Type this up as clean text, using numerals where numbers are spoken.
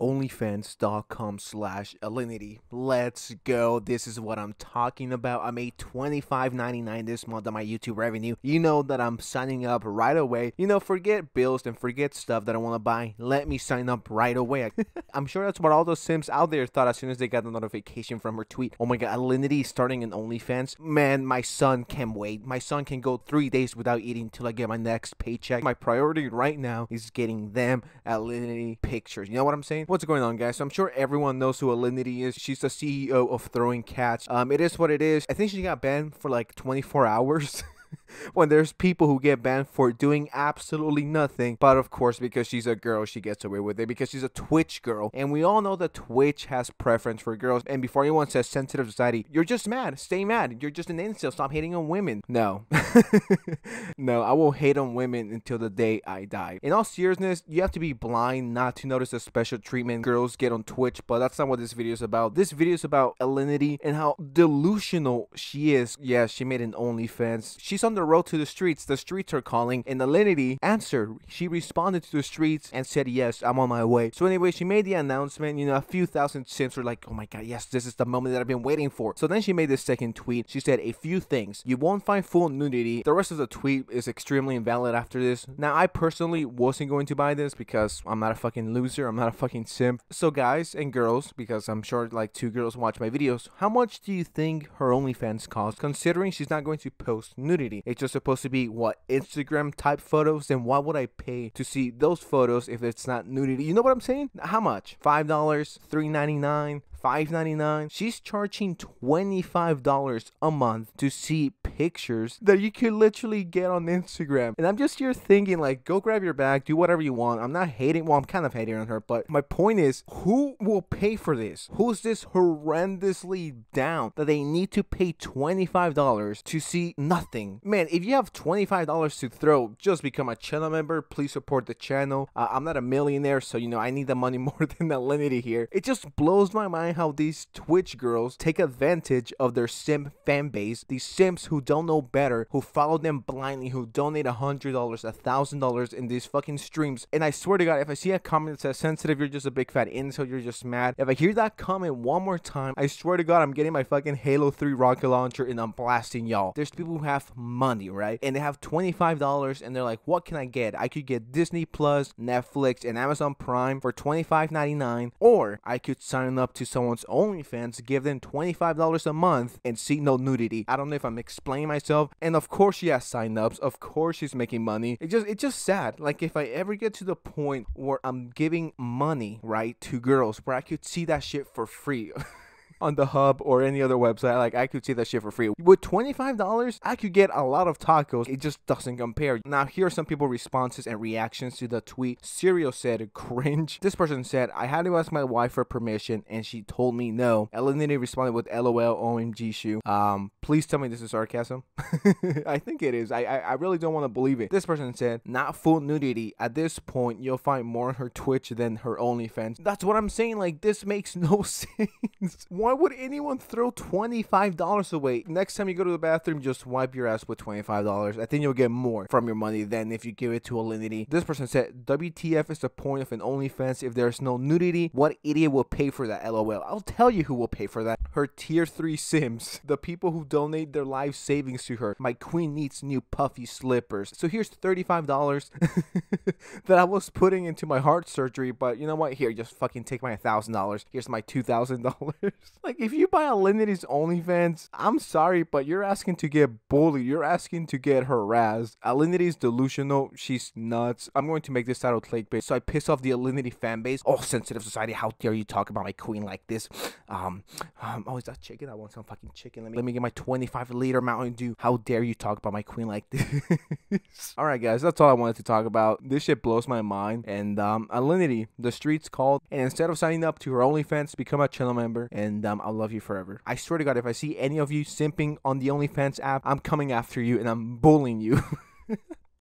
OnlyFans.com/Alinity. Let's go. This is what I'm talking about. I made $25.99 this month on my YouTube revenue. You know that I'm signing up right away. You know, forget bills and forget stuff that I want to buy. Let me sign up right away. I'm sure that's what all those simps out there thought as soon as they got the notification from her tweet. Oh my god, Alinity starting an OnlyFans. Man, my son can wait. My son can go 3 days without eating till I get my next paycheck. My priority right now is getting them Alinity pictures. You know what I'm saying? What's going on, guys? So I'm sure everyone knows who Alinity is. She's the CEO of Throwing Cats. It is what it is. I think she got banned for like 24 hours. When there's people who get banned for doing absolutely nothing, but of course, because she's a girl, she gets away with it because she's a Twitch girl, and we all know that Twitch has preference for girls. And before anyone says sensitive society, you're just mad. Stay mad. You're just an incel. Stop hating on women. No. No, I will hate on women until the day I die. In all seriousness, you have to be blind not to notice the special treatment girls get on Twitch, but that's not what this video is about. This video is about Alinity and how delusional she is. Yeah, she made an OnlyFans. She's on the road to the streets. The streets are calling, and Alinity answered. She responded to the streets and said, yes, I'm on my way. So anyway, she made the announcement. You know, a few thousand simps were like, oh my god, yes, this is the moment that I've been waiting for. So then she made this second tweet. She said, a few things. You won't find full nudity. The rest of the tweet is extremely invalid after this. Now, I personally wasn't going to buy this because I'm not a fucking loser. I'm not a fucking simp. So guys and girls, because I'm sure like two girls watch my videos, how much do you think her OnlyFans cost, considering she's not going to post nudity? It's just supposed to be, what, Instagram type photos? Then why would I pay to see those photos if it's not nudity? You know what I'm saying? How much? $5, $3.99, $5.99. She's charging $25 a month to see pictures that you could literally get on Instagram. And I'm just here thinking, like, go grab your bag, do whatever you want. I'm not hating. Well, I'm kind of hating on her, but my point is, who will pay for this? Who's this horrendously down that they need to pay $25 to see nothing? Man, if you have $25 to throw, just become a channel member. Please support the channel. I'm not a millionaire, so, you know, I need the money more than Alinity here. It just blows my mind how these Twitch girls take advantage of their simp fan base. These simps who don't know better, who follow them blindly, who donate $100, $1,000 in these fucking streams. And I swear to god, if I see a comment that says sensitive, you're just a big fat incel, you're just mad, if I hear that comment one more time, I swear to god, I'm getting my fucking Halo 3 rocket launcher and I'm blasting y'all. There's people who have money, right? And they have $25 and they're like, what can I get? I could get Disney Plus, Netflix, and Amazon Prime for $25.99, or I could sign up to someone's OnlyFans, give them $25 a month and see no nudity. I don't know if I'm explaining myself. And of course she has signups. Of course she's making money. It's just sad. Like, if I ever get to the point where I'm giving money, right, to girls, where I could see that shit for free on the Hub or any other website, like, I could see that shit for free. With $25, I could get a lot of tacos. It just doesn't compare. Now, here are some people's responses and reactions to the tweet. Serial said, cringe. This person said, I had to ask my wife for permission and she told me no. Alinity responded with LOL, OMG shoe. Please tell me this is sarcasm. I think it is. I really don't want to believe it. This person said, not full nudity. At this point, you'll find more on her Twitch than her OnlyFans. That's what I'm saying. Like, this makes no sense. Why would anyone throw $25 away? Next time you go to the bathroom, just wipe your ass with $25. I think you'll get more from your money than if you give it to Alinity. This person said, WTF is the point of an OnlyFans if there's no nudity? What idiot will pay for that? LOL. I'll tell you who will pay for that. Her tier 3 sims. The people who donate their life savings to her. My queen needs new puffy slippers. So here's $35 that I was putting into my heart surgery, but you know what? Here, just fucking take my $1,000. Here's my $2,000. Like, if you buy Alinity's OnlyFans, I'm sorry, but you're asking to get bullied. You're asking to get harassed. Alinity's delusional. She's nuts. I'm going to make this title clickbait. So I piss off the Alinity fan base. Oh, sensitive society, how dare you talk about my queen like this? Oh, is that chicken? I want some fucking chicken. Let me get my 25-liter Mountain Dew. How dare you talk about my queen like this? All right, guys, that's all I wanted to talk about. This shit blows my mind. And Alinity, the streets called. And instead of signing up to her OnlyFans, become a channel member. And I'll love you forever. I swear to god, if I see any of you simping on the OnlyFans app, I'm coming after you and I'm bullying you.